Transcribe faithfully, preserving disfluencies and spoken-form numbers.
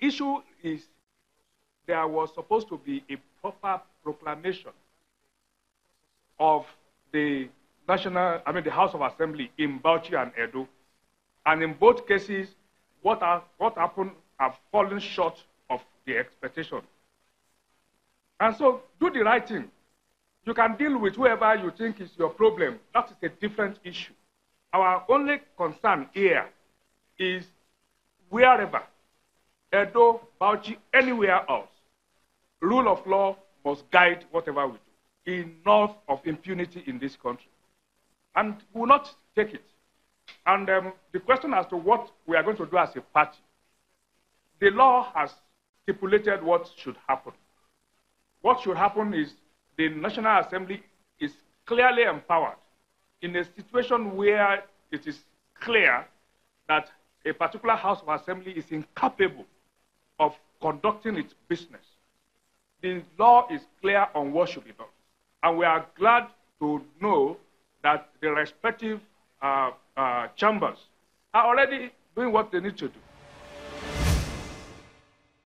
The issue is there was supposed to be a proper proclamation of the national, I mean the House of Assembly in Bauchi and Edo. And in both cases, what, are, what happened have fallen short of the expectation. And so do the right thing. You can deal with whoever you think is your problem. That is a different issue. Our only concern here is wherever, Edo, Bauchi, anywhere else, rule of law must guide whatever we do. Enough of impunity in this country. And we will not take it. And um, the question as to what we are going to do as a party, the law has stipulated what should happen. What should happen is the National Assembly is clearly empowered in a situation where it is clear that a particular House of Assembly is incapable of conducting its business. The law is clear on what should be done. And we are glad to know that the respective uh, uh, chambers are already doing what they need to do.